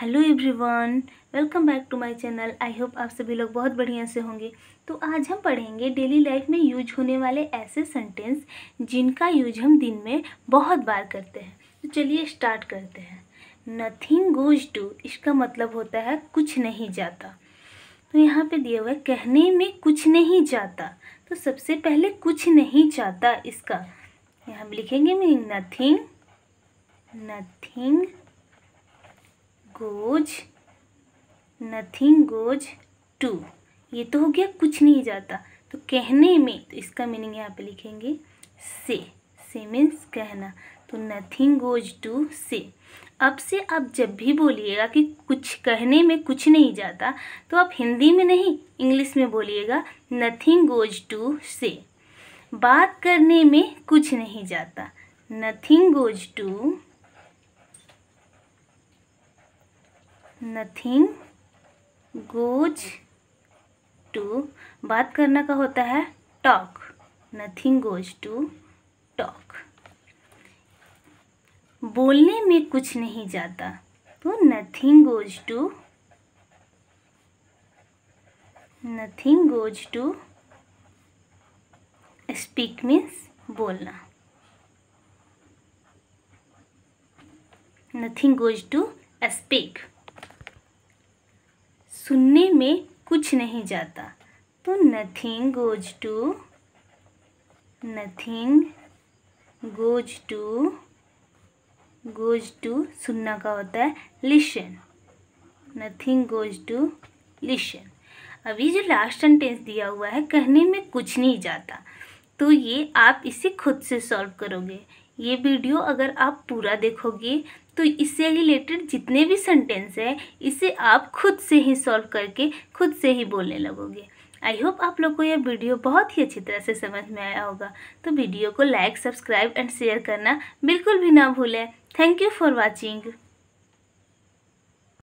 Hello everyone, welcome back to my channel. I hope आप सभी लोग बहुत बढ़िया से होंगे। तो आज हम पढ़ेंगे डेली लाइफ में यूज होने वाले ऐसे सेंटेंस जिनका यूज हम दिन में बहुत बार करते हैं। तो चलिए स्टार्ट करते हैं। नथिंग गोज टू, इसका मतलब होता है कुछ नहीं जाता। तो यहाँ पे दिया हुआ है कहने में कुछ नहीं जाता, तो सबसे पहले कुछ नहीं जाता, इसका यहाँ हम लिखेंगे meaning nothing goes, nothing goes to. ये तो हो गया कुछ नहीं जाता। तो कहने में, तो इसका मीनिंग यहाँ पे लिखेंगे से मीन्स कहना। तो नथिंग गोज टू से। अब से आप जब भी बोलिएगा कि कुछ कहने में कुछ नहीं जाता, तो आप हिंदी में नहीं इंग्लिश में बोलिएगा नथिंग गोज टू से। बात करने में कुछ नहीं जाता, nothing goes to, nothing goes to. बात करना का होता है talk, nothing goes to talk. बोलने में कुछ नहीं जाता, तो nothing goes to, nothing goes to speak means बोलना, नथिंग गोज टू स्पीक। सुनने में कुछ नहीं जाता, तो nothing goes to, nothing goes to, goes to सुनना का होता है listen, nothing goes to listen. अभी जो लास्ट सेंटेंस दिया हुआ है कहने में कुछ नहीं जाता, तो ये आप इसे खुद से सॉल्व करोगे। ये वीडियो अगर आप पूरा देखोगे तो इससे रिलेटेड जितने भी सेंटेंस है इसे आप खुद से ही सॉल्व करके खुद से ही बोलने लगोगे। आई होप आप लोग को यह वीडियो बहुत ही अच्छी तरह से समझ में आया होगा। तो वीडियो को लाइक, सब्सक्राइब एंड शेयर करना बिल्कुल भी ना भूलें। Thank you for watching.